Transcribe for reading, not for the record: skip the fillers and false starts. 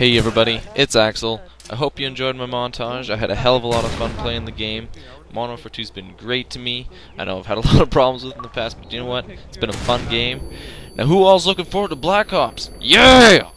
Hey everybody, it's Axel. I hope you enjoyed my montage. I had a hell of a lot of fun playing the game. Modern Warfare 2's been great to me. I know I've had a lot of problems with it in the past, but you know what? It's been a fun game. Now who all's looking forward to Black Ops? Yeah!